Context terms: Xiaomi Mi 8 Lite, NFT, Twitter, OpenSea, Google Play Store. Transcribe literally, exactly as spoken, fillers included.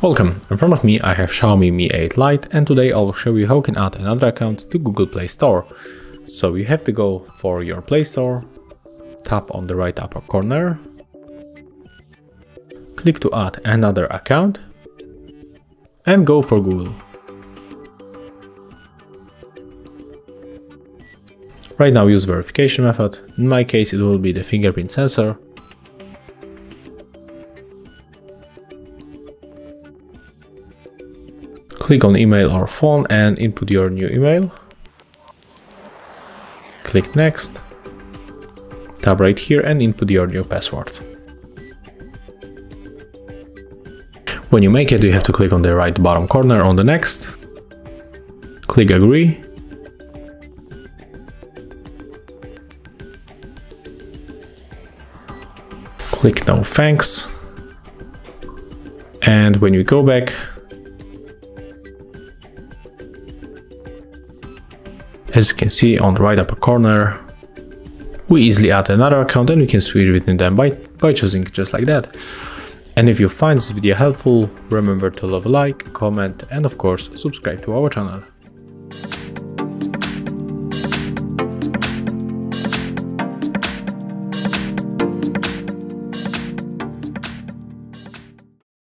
Welcome, in front of me I have Xiaomi Mi eight Lite, and today I will show you how you can add another account to Google Play Store. So you have to go for your Play Store, tap on the right upper corner, click to add another account and go for Google. Right now use verification method, in my case it will be the fingerprint sensor. Click on email or phone and input your new email. Click next, tap right here and input your new password. When you make it, you have to click on the right bottom corner on the next, click agree. Click no thanks, and when you go back, as you can see on the right upper corner, we easily add another account and we can switch between them by, by choosing just like that. And if you find this video helpful, remember to leave a like, comment and of course subscribe to our channel.